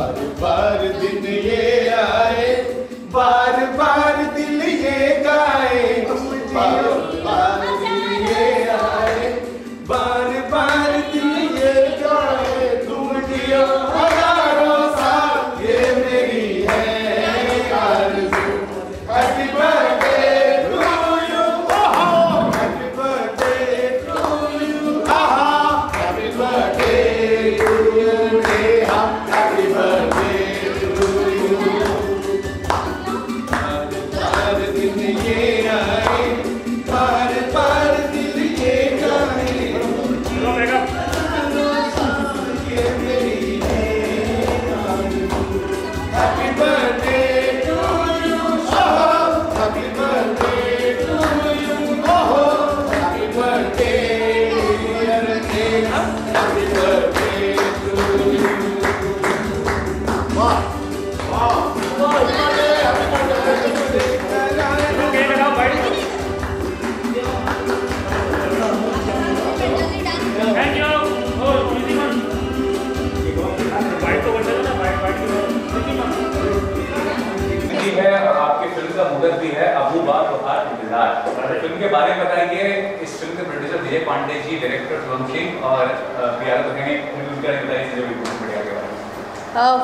बार बार दिन ये आए, बार बार दिल ये गाए, बार बार दिल ये आए, बार बार दिल ये गाए, तुम जियो हजारों साल ये मेरी है आरज़ू। Happy birthday to you, happy birthday to you, happy birthday to you, happy birthday to you. बार बार दिन ये आए, बार बार दिल ये गाए, ये मेरी आरज़ू। Happy birthday to you, happy birthday to you, happy birthday dear Neha, happy birthday to you. है आपकी फिल्म का मुहूर्त भी है, अबूबा तुमहारे इंतजार। फिल्म के बारे में बताएंगे। इस फिल्म के प्रोड्यूसर विजय पांडे जी, डायरेक्टर शुभम सिंह और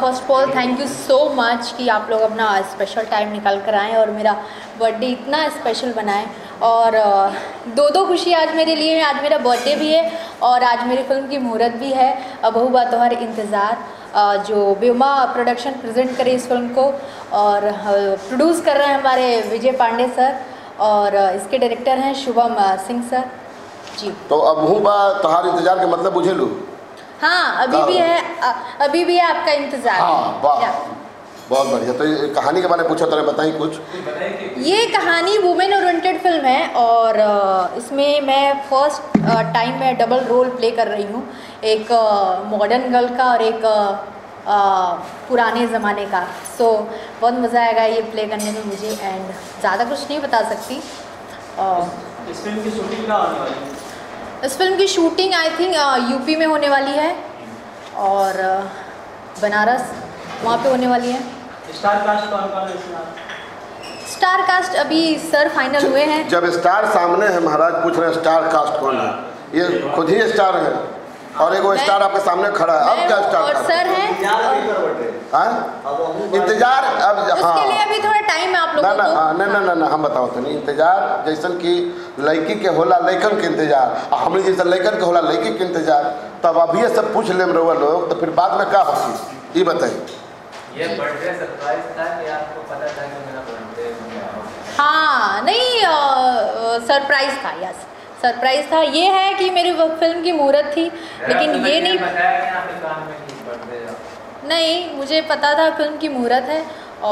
first of all thank you so much कि आप लोग अपना स्पेशल टाइम निकाल कर आएँ और मेरा बर्थडे इतना स्पेशल बनाएं। और दो दो खुशी आज मेरे लिए, आज मेरा बर्थडे भी है और आज मेरी फिल्म की मुहूर्त भी है, अबहुबा तुम्हारे इंतज़ार, जो व्युमा प्रोडक्शन प्रेजेंट करे इस फिल्म को। और प्रोड्यूस कर रहे हैं हमारे विजय पांडे सर और इसके डायरेक्टर हैं शुभम सिंह सर जी। तो अबहुबा तुम्हारे इंतज़ार के मतलब बुझे लो। हाँ, अभी भी है, अभी भी है आपका इंतज़ार। हाँ, वाह, बहुत बढ़िया। तो ये कहानी के बारे में पूछा तो बताइए कुछ। ये कहानी वुमेन ओरिएंटेड फिल्म है और इसमें मैं फर्स्ट टाइम में डबल रोल प्ले कर रही हूँ, एक मॉडर्न गर्ल का और एक पुराने ज़माने का। सो बहुत मज़ा आएगा ये प्ले करने में मुझे, एंड ज़्यादा कुछ नहीं बता सकती। इस फिल्म की शूटिंग कहाँ होने वाली है? इस फिल्म की शूटिंग आई थिंक यूपी में होने वाली है और बनारस वहाँ पे होने वाली है। स्टार कास्ट कौन कौन है? स्टार कास्ट अभी सर फाइनल हुए हैं। जब स्टार सामने है महाराज पूछ रहे हैं स्टार कास्ट कौन है, ये खुद ही स्टार है और एक वो स्टार आपके सामने खड़ा है। अब क्या स्टार और सर है इंतजार। अब उसके लिए अभी थोड़ा टाइम है आप लोगों को। ना ना ना ना, हम बताओ नहीं इंतजार जैसन कि लड़की के होला लड़कन के इंतजार, हमने जैसा लड़कन के होला लड़की के इंतजार। तब अभी ये सब पूछ ले लोग तो फिर बाद में क्या होगी, ये बताइए। ये बर्थडे सरप्राइज था कि आपको पता था कि मेरा बर्थडे है? हाँ, नहीं, सरप्राइज था। यस, सरप्राइज था। ये है कि मेरी फिल्म की मुहूर्त थी लेकिन तो ये नहीं बताया कि आपके काम में किस बर्थडे था। नहीं, मुझे पता था फिल्म की मुहूर्त है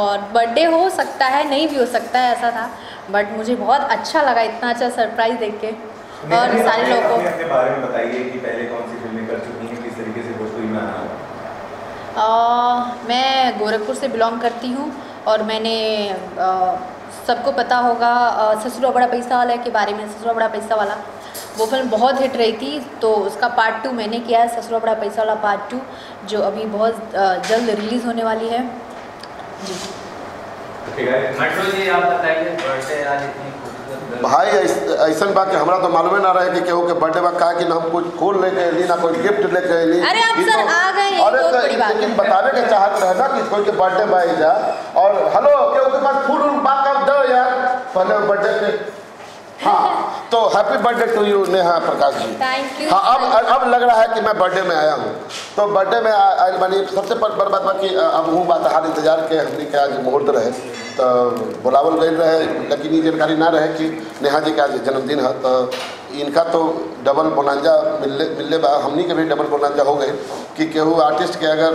और बर्थडे हो सकता है, नहीं भी हो सकता है, ऐसा था। बट मुझे बहुत अच्छा लगा इतना अच्छा सरप्राइज देख के। और सारे लोगों को अपने बारे में बताइए कि पहले कौन सी फिल्में कर चुकी हैं, किस तरीके से भोजपुरी में आना हुआ। मैं गोरखपुर से बिलोंग करती हूँ और मैंने सबको पता होगा ससुरा बड़ा पैसा वाला के बारे में। ससुरा बड़ा पैसा वाला वो फिल्म बहुत हिट रही थी, तो उसका पार्ट टू मैंने किया है, ससुरा बड़ा पैसा वाला पार्ट टू, जो अभी बहुत जल्द रिलीज़ होने वाली है जी। जी, आप बताइए बर्थडे आज इतनी भाई ऐसा बात कि हमारा तो मालूम ना रहे कि केहू के बर्थडे बा का कि ना हम कुछ फूल लेके अली ना कोई गिफ्ट लेके अली। अरे आप सर आ गए, और लेकिन बतावे के चाहत रहे ना कि कोई के बर्थडे बा जा और हेलो केहू के पास फूल उन बात का दो यार पहले बर्थडे पे। हाँ, तो happy birthday to you Neha Prakash ji. Thank you. हाँ, अब लग रहा है कि मैं बर्थडे में आया हूँ। तो बर्थडे में आज मानी सबसे बड़ी बात बाकी अब हूँ बात हाल इंतजार के हमने के आज मुहूर्त रहे तो बुलावल गई रहे, लेकिन ये जानकारी ना रहे कि नेहा जी का आज जन्मदिन है। तो इनका तो डबल बोनांजा मिलने बा, हमनी के भी डबल बोनांजा हो गई कि केहू आर्टिस्ट के अगर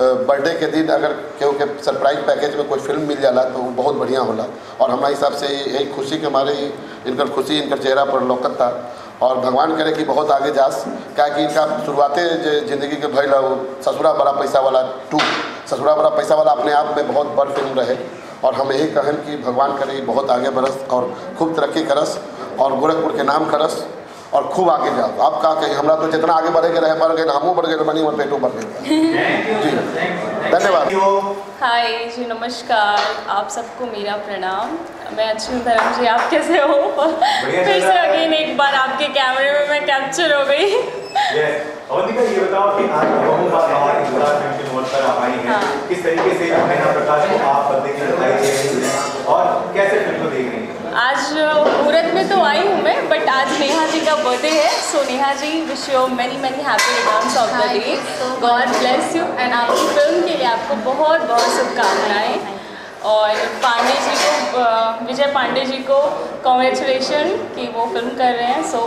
बर्थडे के दिन अगर केहू के सरप्राइज पैकेज में कोई फिल्म मिल जाला तो वो बहुत बढ़िया होला। और हमारे हिसाब से यही खुशी के हमारे इनकर खुशी इनकर चेहरा पर लौकत था और भगवान करे कि बहुत आगे जास। क्या कि इनका शुरुआते ज़िंदगी के भैल ससुरा बड़ा पैसा वाला टू, ससुरा बड़ा पैसा वाला अपने आप में बहुत बड़ फिल्म रहे और हम यही कहन कि भगवान करे बहुत आगे बरस और खूब तरक्की करस और गोरखपुर के नाम करस और खूब आगे जाओ। आप कहा कहीं हमारा तो जितना आगे बढ़े के रहे बढ़ गए, हमू बढ़ गए, मनी मन पेटू बढ़ गए। जी धन्यवाद। हाय जी, नमस्कार, आप सबको मेरा प्रणाम। मैं अच्छी हूँ धर्म जी, आप कैसे हो? फिर से अगेन एक बार आपके कैमरे में मैं कैप्चर हो गई। और ये बताओ कि आप किस तरीके से और कैसे फिल्म को देख रही हैं? आज मुहूर्त में तो आई हूँ मैं, बट आज नेहा जी का बर्थडे है। So Neha ji, wish you many many happy returns of the day, God bless you, and आपकी फिल्म के लिए आपको बहुत बहुत शुभकामनाएं। और पांडे जी को, विजय पांडे जी को कॉन्ग्रेचुलेशन कि वो फिल्म कर रहे हैं। So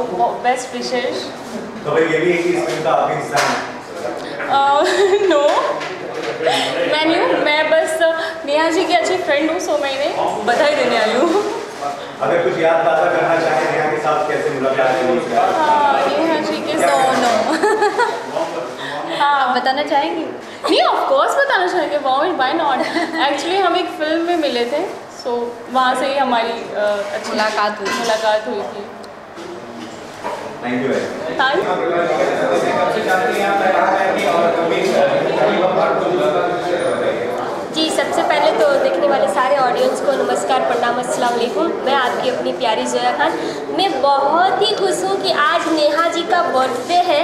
best wishes. तो ये भी है कि इस फिल्म का आपका हिस्सा है? नो, मैं नहीं, मैं बस नेहा जी की अच्छी फ्रेंड हूँ। सो मैंने बधाई देने आई हूँ। अगर कुछ याद ताज़ा करना चाहें नेहा के साथ कैसे मुलाकात हुई? हाँ, नेहा जी के साथ हाँ बताना चाहेंगी? नहीं, ऑफ कोर्स बताना चाहेंगे, व्हाई नॉट। एक्चुअली हम एक फिल्म में मिले थे, सो वहाँ से ही हमारी अच्छी मुलाकात हुई थी। Thank you. जी, सबसे पहले तो देखने वाले सारे ऑडियंस को नमस्कार, प्रणाम, अस्सलाम वालेकुम। मैं आपकी अपनी प्यारी ज़ोया खान। मैं बहुत ही खुश हूँ कि आज नेहा जी का बर्थडे है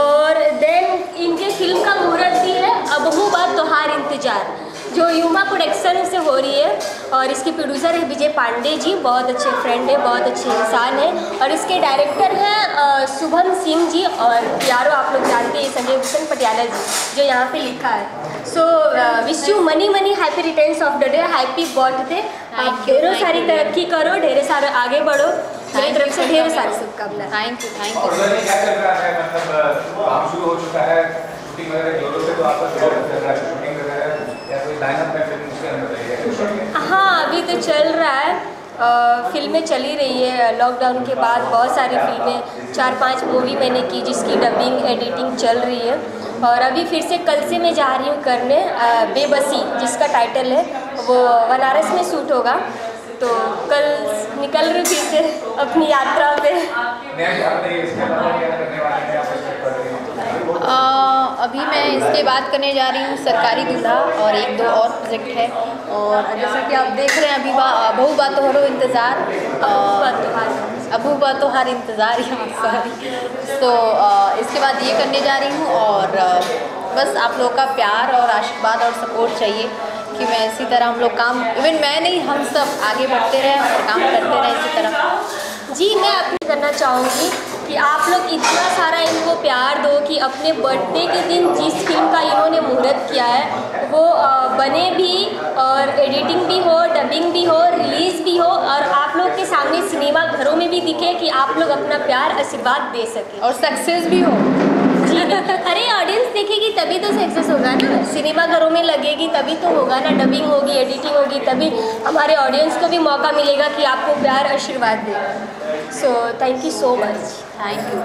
और देन इनके फिल्म का मुहूर्त भी है, अबहुबा तुम्हारे इंतजार, जो ह्यूमा प्रोडक्शन से हो रही है। और इसके प्रोड्यूसर है विजय पांडे जी, बहुत अच्छे फ्रेंड है, बहुत अच्छे इंसान है। और इसके डायरेक्टर हैं शुभम सिंह जी, और यारों आप लोग जानते हैं संजय भूषण पटियाला जी, जो यहाँ पे लिखा है। So wish you many many happy returns of the day, happy birthday. आप ढेरों सारी तरक्की करो, ढेरों सारे आगे बढ़ो। मेरी तरफ से ढेरों सारी शुभकामनाएं। Thank you. हाँ, अभी तो चल रहा है, फिल्में चली रही है। लॉकडाउन के बाद बहुत सारी फिल्में, 4-5 मूवी मैंने की जिसकी डबिंग एडिटिंग चल रही है। और अभी फिर से कल से मैं जा रही हूँ करने बेबसी, जिसका टाइटल है, वो बनारस में शूट होगा। तो कल निकल रही फिर से अपनी यात्रा पे। अभी मैं इसके बाद करने जा रही हूँ सरकारी दूल्हा, और 1-2 और प्रोजेक्ट है। और जैसा कि आप देख रहे हैं अभी अबहुबा तुम्हारे इंतज़ार, अबहुबा तुम्हारे इंतज़ार यहाँ सॉरी। तो इसके बाद ये करने जा रही हूँ। और बस आप लोग का प्यार और आशीर्वाद और सपोर्ट चाहिए कि मैं इसी तरह हम लोग काम, इवन मैं नहीं, हम सब आगे बढ़ते रहें और काम करते रहें इसी तरह। जी, मैं अपील करना चाहूँगी कि आप लोग इतना सारा इनको प्यार दो कि अपने बर्थडे के दिन जिस फिल्म का इन्होंने मुहूर्त किया है वो बने भी, और एडिटिंग भी हो, डबिंग भी हो, रिलीज़ भी हो, और आप लोग के सामने सिनेमा घरों में भी दिखे कि आप लोग अपना प्यार आशीर्वाद दे सकें, और सक्सेस भी हो। अरे ऑडियंस देखेगी तभी तो सक्सेस होगा ना, सिनेमा घरों में लगेगी तभी तो होगा ना, डबिंग होगी, एडिटिंग होगी, तभी हमारे ऑडियंस को भी मौका मिलेगा कि आपको प्यार आशीर्वाद दे। So thank you so much. Thank you.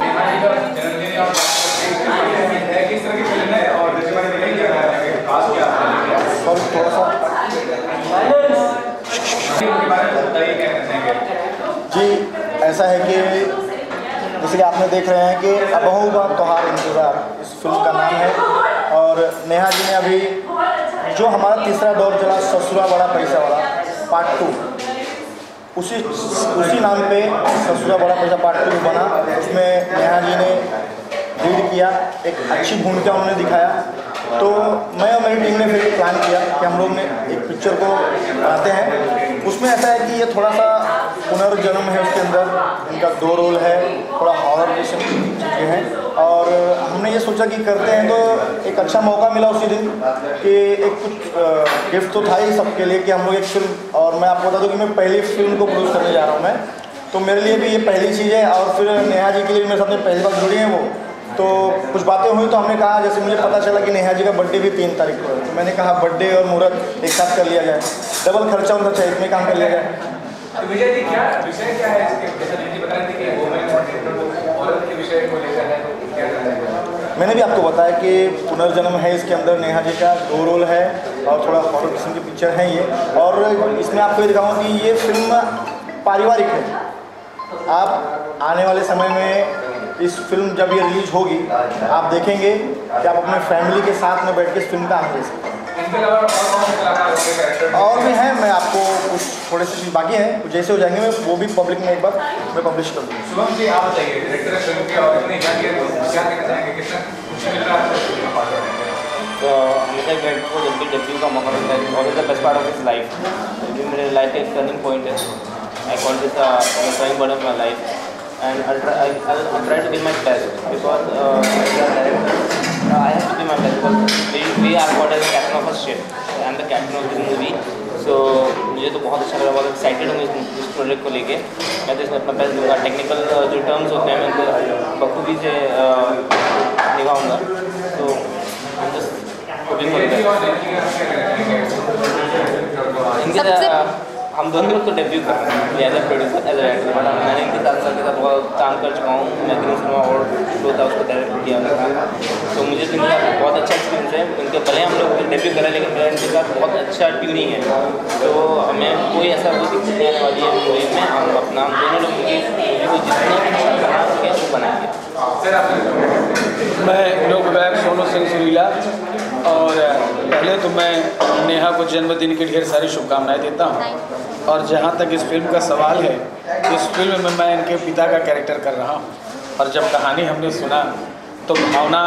जी, ऐसा है कि इसलिए आपने देख रहे हैं कि अबहुबा तुम्हारे इंतज़ार इस फिल्म का नाम है। और नेहा जी ने अभी जो हमारा तीसरा दौर चला ससुरा बड़ा पैसा वाला पार्ट 2, उसी नाम पे ससुरा बड़ा पैसा पार्ट 2 बना। उसमें नेहा जी ने लीड किया, एक अच्छी भूमिका उन्होंने दिखाया। तो मैं और मेरी टीम ने फिर प्लान किया कि हम लोग ने एक पिक्चर को बनाते हैं। उसमें ऐसा है कि ये थोड़ा सा पुनर्जन्म है, उसके अंदर इनका 2 रोल है, थोड़ा हॉरर जैसे चीज़ें हैं। और हमने ये सोचा कि करते हैं तो एक अच्छा मौका मिला उसी दिन कि एक कुछ गिफ्ट तो था ही सबके लिए कि हम लोग एक फिल्म, और मैं आपको बता दूं कि मैं पहली फिल्म को प्रोड्यूस करने जा रहा हूँ। मैं तो मेरे लिए भी ये पहली चीज़ है, और फिर नेहा जी के लिए मेरे सामने पहली बार जुड़ी हैं वो। तो कुछ बातें हुई, तो हमने कहा, जैसे मुझे पता चला कि नेहा जी का बर्थडे भी 3 तारीख को है, तो मैंने कहा बर्थडे और मुहूर्त एक साथ कर लिया जाए, डबल खर्चा उनका चाहिए, इतने काम कर लिया जाए। विजय जी, क्या विषय क्या है इसके? बता रहे थे कि औरत के विषय को लेकर है, क्या है? मैंने भी आपको बताया कि पुनर्जन्म है, इसके अंदर नेहा जी का 2 रोल है, और थोड़ा हॉरर किस्म की पिक्चर है ये। और इसमें आपको ये दिखाऊँ कि ये फिल्म पारिवारिक है, आप आने वाले समय में इस फिल्म जब ये रिलीज होगी आप देखेंगे कि आप अपने फैमिली के साथ में बैठ के इस फिल्म का आनंद ले सकते हैं। और भी हैं, मैं आपको कुछ थोड़े से चीज़ बाकी हैं जैसे हो जाएंगे मैं वो भी पब्लिक में एक बार मैं पब्लिश कर दूँगा। शुभम जी आप बताइए डायरेक्टर फिल्म के और इतने क्या कहना चाहेंगे, कितना कुछ मिल रहा है? तो हमेशा एक डायरेक्टर को जब भी डेब्यू का मौका मिलता है और is the best part of his life, debut मेरे लाइफ का एक टर्निंग पॉइंट है। I call this the turning point of my life and I try to give my best because I have to give my best. We are called as the captain of a ship, I am the captain of this movie. So मुझे तो बहुत अच्छा लगा, बहुत excited हूँ इस project को लेके। मैं तो इसमें अपना बेस्ट दूँगा। टेक्निकल जो टर्म्स होते हैं मैं बखूबी से निभाऊँगा। तो हम दोनों लोग तो डेब्यू कर रहे हैं as a producer as a director, but मैंने इनके साथ साथ बहुत काम कर चुका हूँ। मैं ग्रीन सिनेमा अवार्ड शो था उसको डायरेक्ट किया था, तो मुझे तो बहुत अच्छा एक्सपीरियंस है। उनके भले हम लोग डेब्यू करें लेकिन उनके साथ बहुत अच्छा ट्यूनिंग है, तो हमें कोई ऐसा कोई दिक्कत नहीं आने वाली है मूवी में। हम अपना दोनों लोग जितना बनाएंगे। मैं लोक गायक सोनू सिंह सुरीला, और पहले तो मैं नेहा को जन्मदिन की ढेर सारी शुभकामनाएं देता हूं। और जहां तक इस फिल्म का सवाल है, इस फिल्म में मैं इनके पिता का कैरेक्टर कर रहा हूं। और जब कहानी हमने सुना तो भावना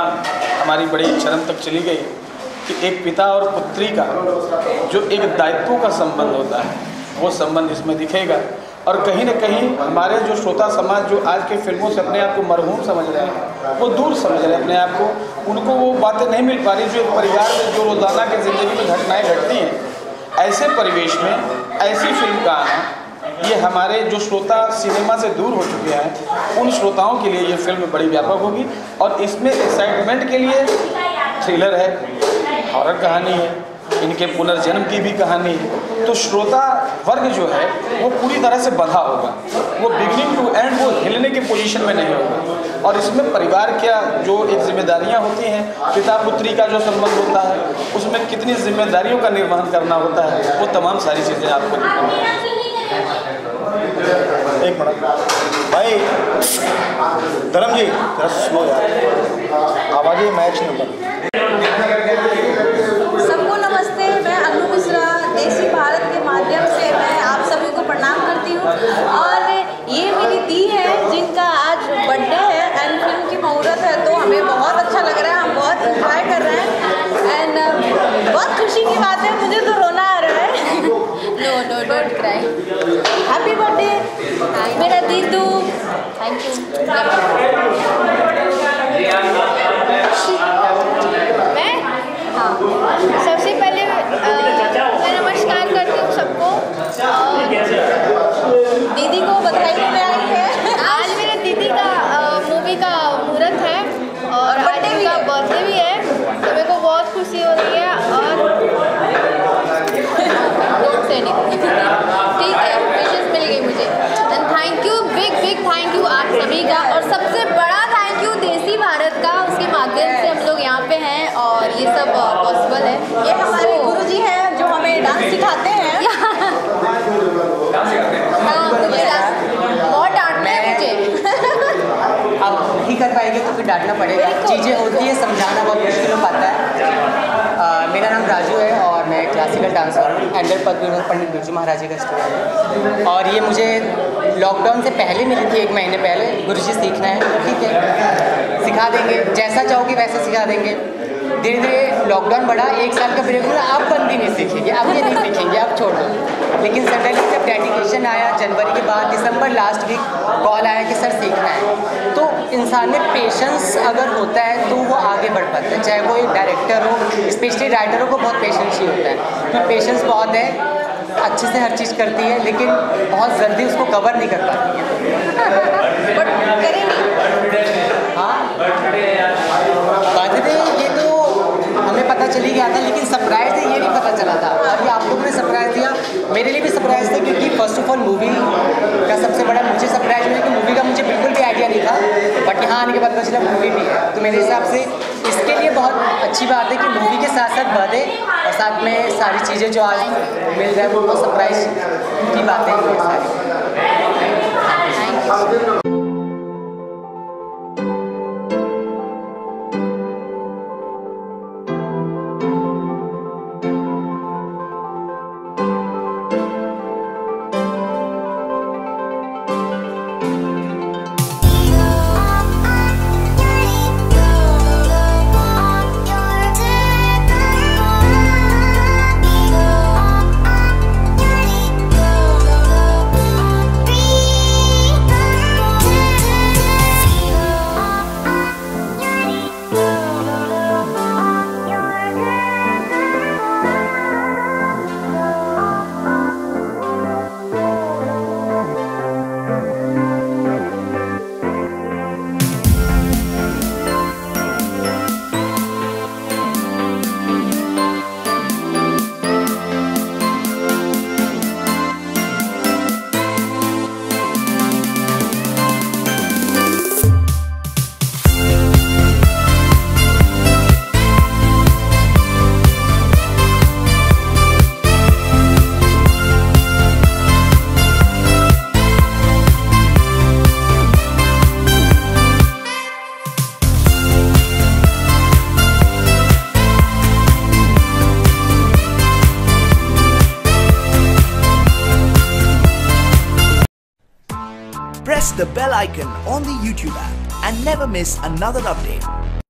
हमारी बड़ी चरम तक चली गई कि एक पिता और पुत्री का जो एक दायित्व का संबंध होता है वो संबंध इसमें दिखेगा। और कहीं ना कहीं हमारे जो श्रोता समाज जो आज के फिल्मों से अपने आप को मरहूम समझ रहे हैं, वो दूर समझ रहे हैं अपने आप को, उनको वो बातें नहीं मिल पा रही जो एक परिवार में जो रोज़ाना की ज़िंदगी में घटनाएं घटती हैं। ऐसे परिवेश में ऐसी फिल्म का आना, ये हमारे जो श्रोता सिनेमा से दूर हो चुके हैं उन श्रोताओं के लिए ये फिल्म बड़ी व्यापक होगी। और इसमें एक्साइटमेंट के लिए थ्रिलर है, हॉरर कहानी है, इनके पुनर्जन्म की भी कहानी, तो श्रोता वर्ग जो है वो पूरी तरह से बंधा होगा। वो बिगिनिंग टू एंड वो हिलने के पोजीशन में नहीं होगा। और इसमें परिवार क्या जो एक जिम्मेदारियां होती हैं, पिता पुत्री का जो संबंध होता है, उसमें कितनी जिम्मेदारियों का निर्वहन करना होता है, वो तमाम सारी चीज़ें आपको एक मिनट भाई धर्म जी आवाज़ मैच नंबर। देसी भारत के माध्यम से मैं आप सभी को प्रणाम करती हूँ। और ये मेरी दी है जिनका आज बर्थडे है एंड फिल्म की मुहूर्त है, तो हमें बहुत अच्छा लग रहा है, हम बहुत इंजॉय कर रहे हैं एंड बहुत खुशी की बात है। मुझे तो रोना आ रहा है। No no don't cry, happy birthday मेरा दीदू, थैंक यू। मैं हाँ सबसे पहले मैं नमस्कार करती हूँ सबको और दीदी को बधाई देने आई है। आज मेरे दीदी का मूवी का मुहूर्त है और आज उनका बर्थडे भी है, तो मेरे को बहुत खुशी हो रही है। और ठीक है, विशेष मिल गई मुझे and thank you, big big thank you आप सभी का। और सबसे बड़ा थैंक यू देसी भारत का, उसके माध्यम से हम लोग यहाँ पे हैं और ये सब पॉसिबल है। ये हमारे गुरु जी हैं जो हमें डांस सिखाते हैं। हाँ मुझे बहुत डांटना है मुझे। आप नहीं कर पाएंगे तो फिर डांटना पड़ेगा, चीज़ें होती है समझाना बहुत मुश्किल हो पाता है। मेरा नाम राजू है और मैं क्लासिकल डांसर हूँ, एंडर पंडित बिरजू महाराज जी का स्टूडेंट हूँ। और ये मुझे लॉकडाउन से पहले मिली थी, 1 महीने पहले। गुरुजी सीखना है तो ठीक है, सिखा देंगे, जैसा चाहोगे वैसा सिखा देंगे। धीरे धीरे लॉकडाउन बढ़ा, 1 साल का ब्रेक हुआ, आप बंदी नहीं सीखेंगे, आप ये नहीं सीखेंगे, आप छोड़ दो। लेकिन सडनली जब डेडिकेशन आया जनवरी के बाद, दिसंबर लास्ट वीक कॉल आया कि सर सीखना है, तो इंसान में पेशेंस अगर होता है तो वो आगे बढ़ पाता है। चाहे वो एक डायरेक्टर हो, स्पेशली राइटरों को बहुत पेशेंस ही होता है, तो पेशेंस बहुत है, अच्छे से हर चीज़ करती है लेकिन बहुत जल्दी उसको कवर नहीं कर पाती है। बट करेंगे हाँ बर्थडे, ये तो हमें पता चल ही गया था लेकिन सरप्राइज ये नहीं पता चला था। और ये आप लोगों ने सरप्राइज दिया, मेरे लिए भी सरप्राइज था क्योंकि फर्स्ट ऑफ ऑल मूवी का सबसे बड़ा मुझे सरप्राइज मिला कि मूवी का मुझे बिल्कुल भी आइडिया नहीं था, बट यहाँ आने के बाद पता चला मूवी भी है। तो मेरे हिसाब से इसके लिए बहुत अच्छी बात है कि मूवी के साथ साथ बर्थडे और साथ में सारी चीज़ें जो आज मिल रहा है वो सरप्राइज की बातें हैं सारी। Press the bell icon on the YouTube app and never miss another update.